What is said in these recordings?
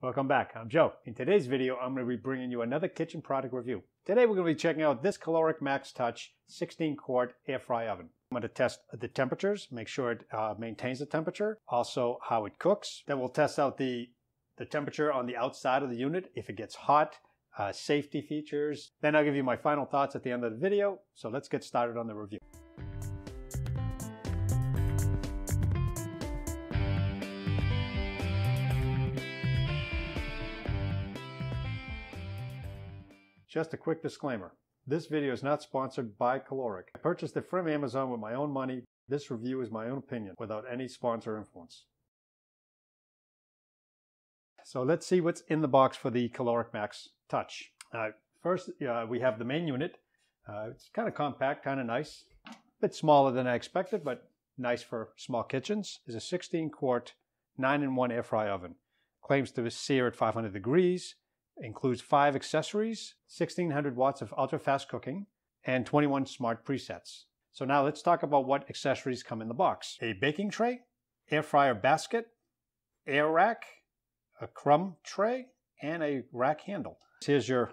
Welcome back, I'm Joe. In today's video, I'm going to be bringing you another kitchen product review. Today we're going to be checking out this Kalorik Maxx Touch 16-quart air fry oven. I'm going to test the temperatures, make sure it maintains the temperature, also how it cooks. Then we'll test out the temperature on the outside of the unit, if it gets hot, safety features. Then I'll give you my final thoughts at the end of the video. So let's get started on the review. Just a quick disclaimer, this video is not sponsored by Kalorik. I purchased it from Amazon with my own money. This review is my own opinion without any sponsor influence. So let's see what's in the box for the Kalorik Maxx Touch. First, we have the main unit. It's kind of compact, kind of nice. A bit smaller than I expected, but nice for small kitchens. It's a 16-quart, 9-in-1 air fry oven. Claims to sear at 500 degrees. Includes 5 accessories, 1600 watts of ultra-fast cooking, and 21 smart presets. So now let's talk about what accessories come in the box. A baking tray, air fryer basket, air rack, a crumb tray, and a rack handle. Here's your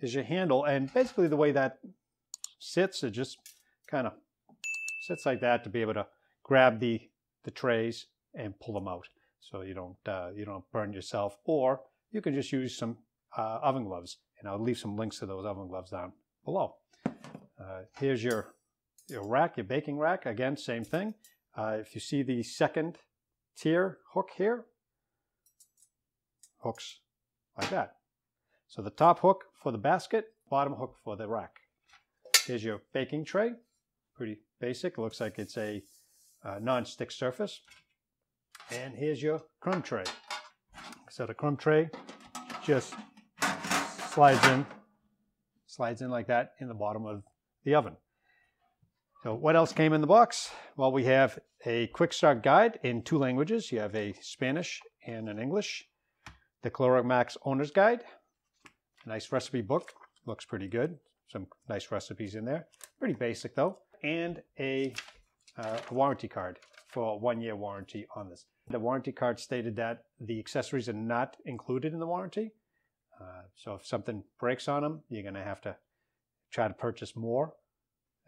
handle, and basically the way that sits, it just kind of sits like that to be able to grab the trays and pull them out, so you don't burn yourself, or you can just use some oven gloves, and I'll leave some links to those oven gloves down below. Here's your rack, your baking rack. Again, same thing. If you see the second tier hook here, hooks like that. So the top hook for the basket, bottom hook for the rack. Here's your baking tray. Pretty basic. Looks like it's a non-stick surface. And here's your crumb tray. So the crumb tray just slides in like that in the bottom of the oven. So what else came in the box? Well, we have a quick start guide in 2 languages. You have a Spanish and an English. The Kalorik Maxx Owner's Guide. A nice recipe book. Looks pretty good. Some nice recipes in there. Pretty basic though. And a warranty card for a 1-year warranty on this. The warranty card stated that the accessories are not included in the warranty. So if something breaks on them, you're going to have to try to purchase more.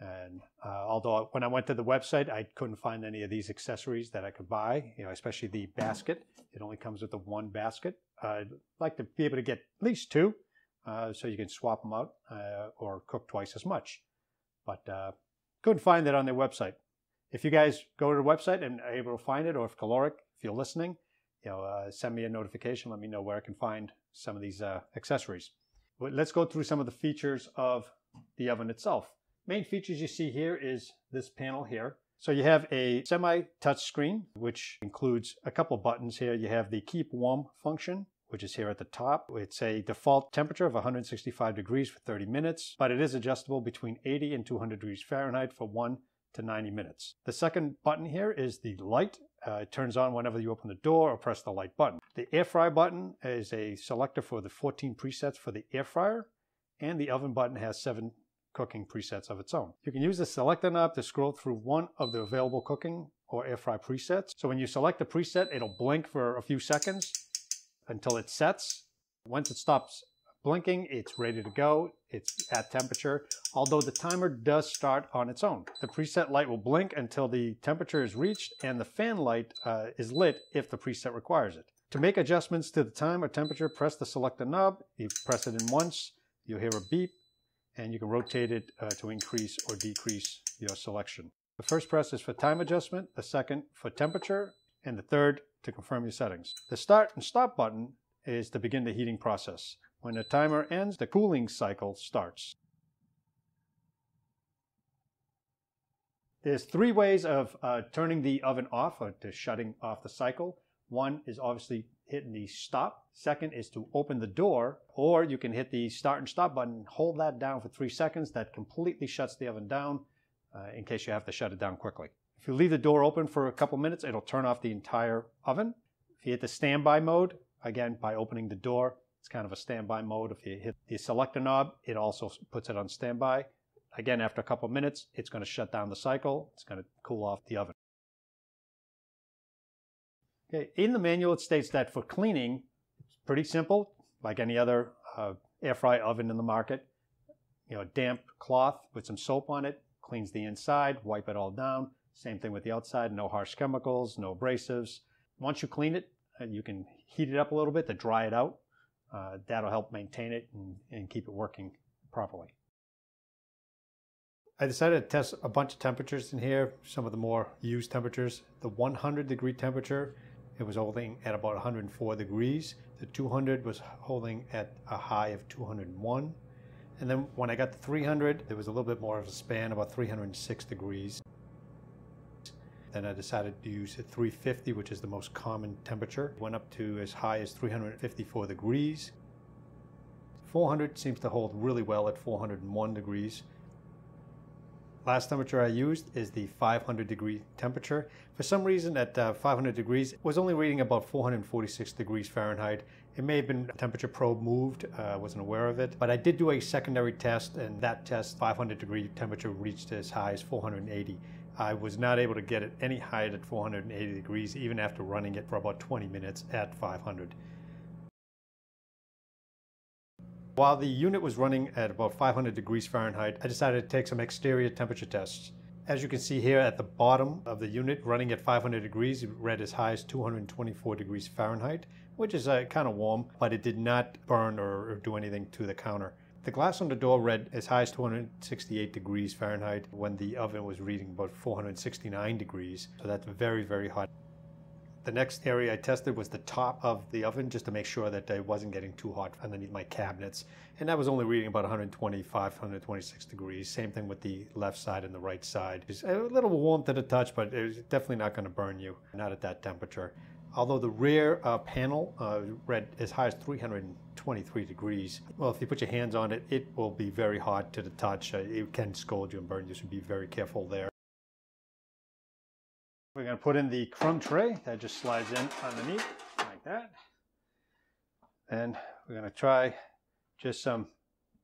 And although when I went to the website, I couldn't find any of these accessories that I could buy, you know, especially the basket. It only comes with the 1 basket. I'd like to be able to get at least 2 so you can swap them out or cook twice as much. But couldn't find that on their website. If you guys go to the website and are able to find it, or if Kalorik, if you're listening, you know, send me a notification. Let me know where I can find some of these accessories. But let's go through some of the features of the oven itself. Main features you see here is this panel here. So you have a semi-touch screen, which includes a couple buttons here. You have the keep warm function, which is here at the top. It's a default temperature of 165 degrees for 30 minutes, but it is adjustable between 80 and 200 degrees Fahrenheit for 1 to 90 minutes. The second button here is the light. It turns on whenever you open the door or press the light button. The air fry button is a selector for the 14 presets for the air fryer, and the oven button has 7 cooking presets of its own. You can use the selector knob to scroll through one of the available cooking or air fry presets. So when you select the preset, it'll blink for a few seconds until it sets. Once it stops blinking, it's ready to go. It's at temperature, although the timer does start on its own. The preset light will blink until the temperature is reached, and the fan light is lit if the preset requires it. To make adjustments to the time or temperature, press the selector knob. You press it in once, you'll hear a beep, and you can rotate it to increase or decrease your selection. The first press is for time adjustment, the second for temperature, and the third to confirm your settings. The start and stop button is to begin the heating process. When the timer ends, the cooling cycle starts. There's 3 ways of turning the oven off, or to shutting off the cycle. One is obviously hitting the stop. Second is to open the door, or you can hit the start and stop button, hold that down for 3 seconds. That completely shuts the oven down in case you have to shut it down quickly. If you leave the door open for a couple minutes, it'll turn off the entire oven. If you hit the standby mode, again, by opening the door, it's kind of a standby mode. If you hit the selector knob, it also puts it on standby. Again, after a couple minutes, it's going to shut down the cycle. It's going to cool off the oven. Okay, in the manual, it states that for cleaning, it's pretty simple, like any other air fry oven in the market. You know, damp cloth with some soap on it, cleans the inside, wipe it all down. Same thing with the outside, no harsh chemicals, no abrasives. Once you clean it, you can heat it up a little bit to dry it out. That'll help maintain it and keep it working properly. I decided to test a bunch of temperatures in here, some of the more used temperatures. The 100 degree temperature, it was holding at about 104 degrees. The 200 was holding at a high of 201. And then when I got to 300, there was a little bit more of a span, about 306 degrees. Then I decided to use 350, which is the most common temperature. Went up to as high as 354 degrees. 400 seems to hold really well at 401 degrees. Last temperature I used is the 500 degree temperature. For some reason at 500 degrees, it was only reading about 446 degrees Fahrenheit. It may have been a temperature probe moved, I wasn't aware of it, but I did do a secondary test, and that test 500 degree temperature reached as high as 480. I was not able to get it any higher than 480 degrees, even after running it for about 20 minutes at 500. While the unit was running at about 500 degrees Fahrenheit, I decided to take some exterior temperature tests. As you can see here at the bottom of the unit, running at 500 degrees, it read as high as 224 degrees Fahrenheit, which is kind of warm, but it did not burn or do anything to the counter. The glass on the door read as high as 268 degrees Fahrenheit when the oven was reading about 469 degrees, so that's very, very hot. The next area I tested was the top of the oven, just to make sure that it wasn't getting too hot underneath my cabinets. And that was only reading about 125, 126 degrees. Same thing with the left side and the right side. It's a little warm to the touch, but it's definitely not going to burn you, not at that temperature. Although the rear panel read as high as 323 degrees. Well, if you put your hands on it, it will be very hot to the touch. It can scold you and burn you, so be very careful there. We're going to put in the crumb tray that just slides in underneath like that. And we're going to try just some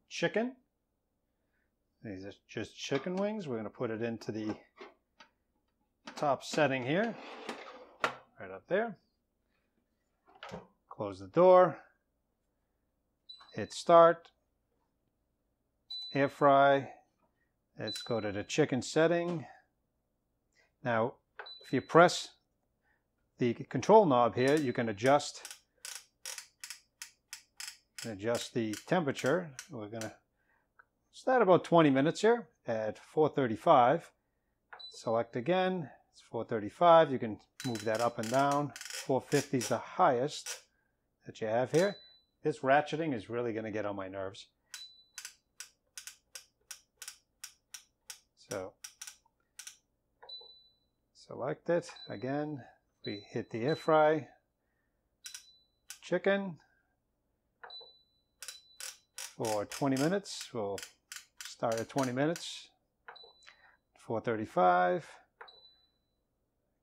chicken. These are just chicken wings. We're going to put it into the top setting here, right up there. Close the door. Hit start. Air fry. Let's go to the chicken setting. Now, if you press the control knob here, you can adjust the temperature. We're going to start about 20 minutes here at 435. Select again. It's 435. You can move that up and down. 450 is the highest that you have here. This ratcheting is really going to get on my nerves. So select it again. We hit the air fry. Chicken for 20 minutes. We'll start at 20 minutes. 435.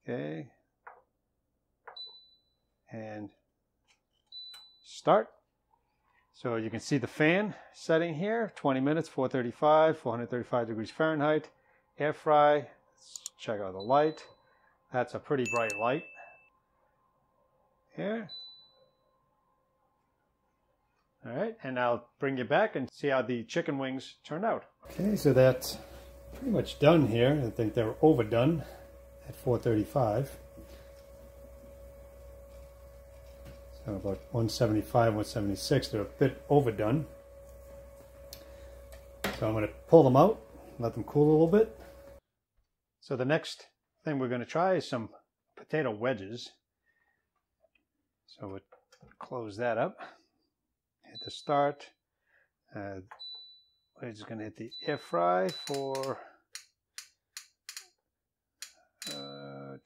Okay. And start. So you can see the fan setting here. 20 minutes, 435, 435 degrees Fahrenheit. Air fry. Let's check out the light. That's a pretty bright light here. All right, and I'll bring you back and see how the chicken wings turned out. Okay, so that's pretty much done here. I think they were overdone at 435. So about 175, 176, they're a bit overdone. So I'm gonna pull them out, let them cool a little bit. So the next thing we're going to try is some potato wedges. So we'll close that up, hit the start. We're just going to hit the air fry for 2 2 2 2.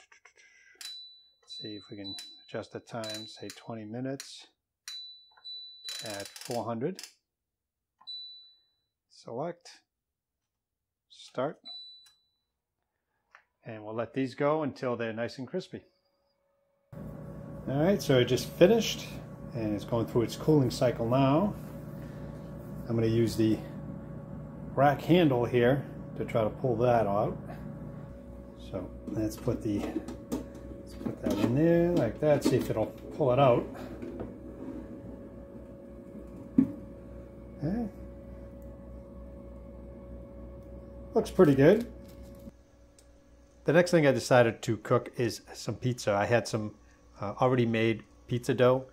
See if we can adjust the time, say 20 minutes at 400. Select, start. And we'll let these go until they're nice and crispy. All right, so it just finished and it's going through its cooling cycle now. I'm going to use the rack handle here to try to pull that out. So let's put that in there like that, see if it'll pull it out. Looks pretty good. The next thing I decided to cook is some pizza. I had some already made pizza dough.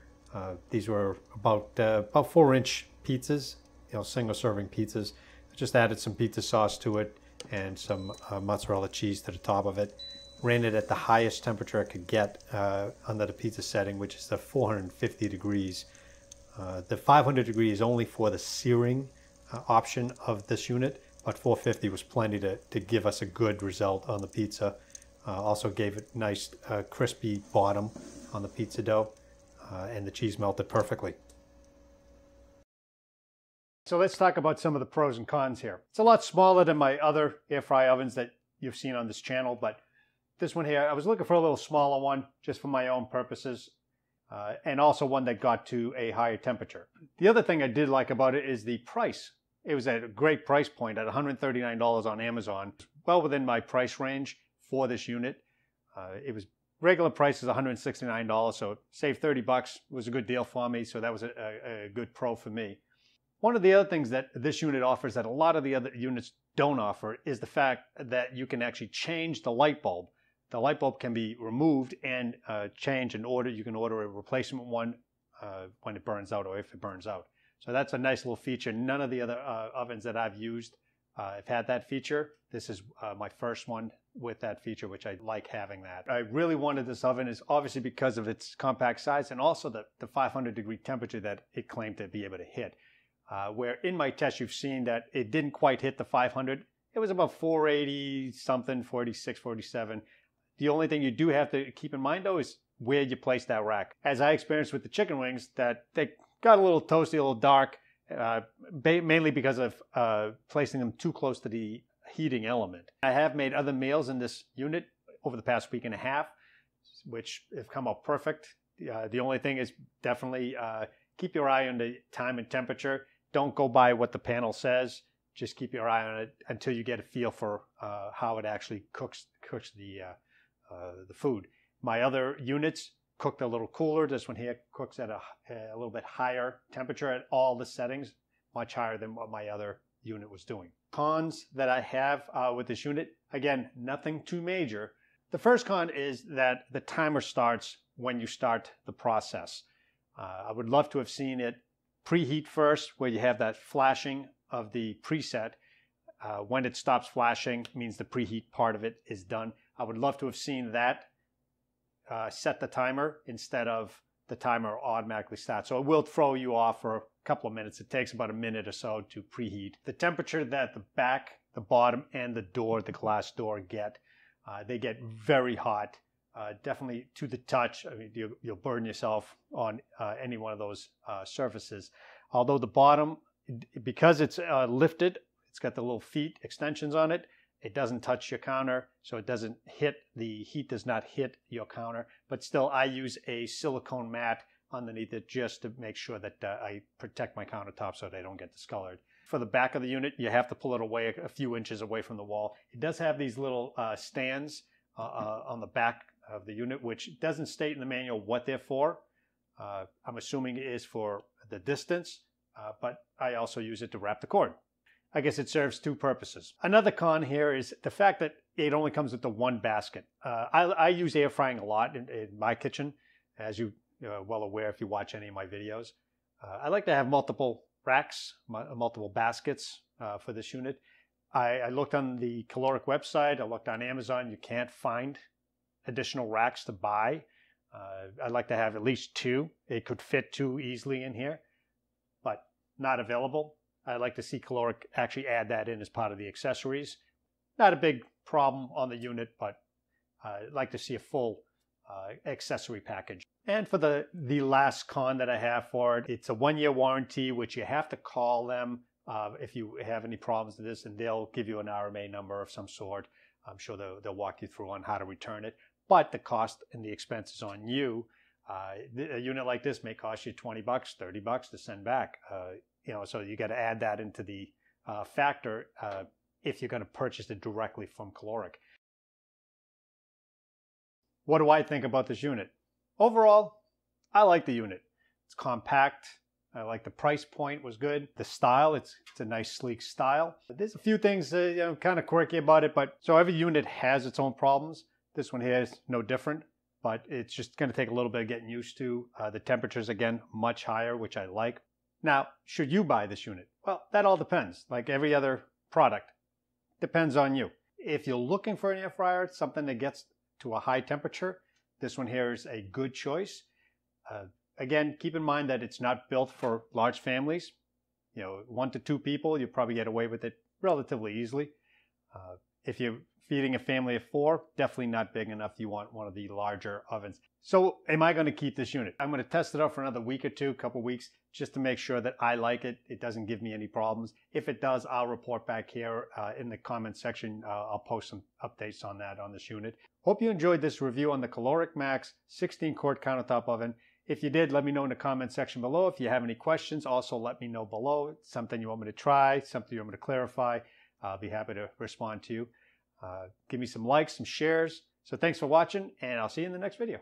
These were about 4-inch pizzas, you know, single serving pizzas. I just added some pizza sauce to it and some mozzarella cheese to the top of it. Ran it at the highest temperature I could get under the pizza setting, which is the 450 degrees. The 500 degrees is only for the searing option of this unit, but 450 was plenty to give us a good result on the pizza. Also gave it nice crispy bottom on the pizza dough, and the cheese melted perfectly. So let's talk about some of the pros and cons here. It's a lot smaller than my other air fry ovens that you've seen on this channel, but this one here, I was looking for a little smaller one just for my own purposes, and also one that got to a higher temperature. The other thing I did like about it is the price. It was at a great price point at $139 on Amazon, well within my price range for this unit. It was regular price is $169, so it saved 30 bucks. It was a good deal for me, so that was a good pro for me. One of the other things that this unit offers that a lot of the other units don't offer is the fact that you can actually change the light bulb. The light bulb can be removed and changed and ordered. You can order a replacement one when it burns out or if it burns out. So that's a nice little feature. None of the other ovens that I've used have had that feature. This is my first one with that feature, which I like having that. I really wanted this oven is obviously because of its compact size and also the 500 degree temperature that it claimed to be able to hit. Where in my test you've seen that it didn't quite hit the 500. It was about 480 something, 46, 47. The only thing you do have to keep in mind, though, is where you place that rack. As I experienced with the chicken wings, that they got a little toasty, a little dark, mainly because of placing them too close to the heating element. I have made other meals in this unit over the past week and a half, which have come out perfect. The only thing is definitely keep your eye on the time and temperature. Don't go by what the panel says. Just keep your eye on it until you get a feel for how it actually cooks the food. My other units cooked a little cooler. This one here cooks at a little bit higher temperature at all the settings, much higher than what my other unit was doing. Cons that I have with this unit, again, nothing too major. The first con is that the timer starts when you start the process. I would love to have seen it preheat first, where you have that flashing of the preset. When it stops flashing means the preheat part of it is done. I would love to have seen that set the timer instead of the timer automatically start. So it will throw you off for a couple of minutes. It takes about a minute or so to preheat. The temperature that the back, the bottom, and the door, the glass door get, they get very hot, definitely to the touch. I mean, you'll burn yourself on any one of those surfaces. Although the bottom, because it's lifted, it's got the little feet extensions on it, it doesn't touch your counter, so it doesn't hit, the heat does not hit your counter. But still, I use a silicone mat underneath it just to make sure that I protect my countertop so they don't get discolored. For the back of the unit, you have to pull it away a few inches away from the wall. It does have these little stands on the back of the unit, which doesn't state in the manual what they're for. I'm assuming it is for the distance, but I also use it to wrap the cord. I guess it serves two purposes. Another con here is the fact that it only comes with the one basket. I use air frying a lot in my kitchen, as you are well aware if you watch any of my videos. I like to have multiple racks, multiple baskets for this unit. I looked on the Kalorik website, I looked on Amazon. You can't find additional racks to buy. I like to have at least two. It could fit two easily in here, but not available. I'd like to see Kalorik actually add that in as part of the accessories. Not a big problem on the unit, but I'd like to see a full accessory package. And for the last con that I have for it, it's a 1-year warranty, which you have to call them if you have any problems with this, and they'll give you an RMA number of some sort. I'm sure they'll walk you through on how to return it, but the cost and the expense is on you. A unit like this may cost you 20 bucks, 30 bucks to send back. You know, so you got to add that into the factor if you're going to purchase it directly from Kalorik. What do I think about this unit? Overall, I like the unit. It's compact. I like the price point was good. The style, it's a nice sleek style. There's a few things you know, kind of quirky about it, but so every unit has its own problems. This one here is no different, but it's just going to take a little bit of getting used to. The temperatures, again, much higher, which I like. Now, should you buy this unit? Well, that all depends. Like every other product, depends on you. If you're looking for an air fryer, something that gets to a high temperature, this one here is a good choice. Again, keep in mind that it's not built for large families. You know, 1 to 2 people, you probably get away with it relatively easily. If you're feeding a family of 4, definitely not big enough. You want one of the larger ovens. So am I going to keep this unit? I'm going to test it out for another week or two, couple weeks, just to make sure that I like it. It doesn't give me any problems. If it does, I'll report back here in the comment section. I'll post some updates on that on this unit. Hope you enjoyed this review on the Kalorik Maxx 16-quart countertop oven. If you did, let me know in the comment section below. If you have any questions, also let me know below. Something you want me to try, something you want me to clarify, I'll be happy to respond to you. Give me some likes, some shares. So thanks for watching, and I'll see you in the next video.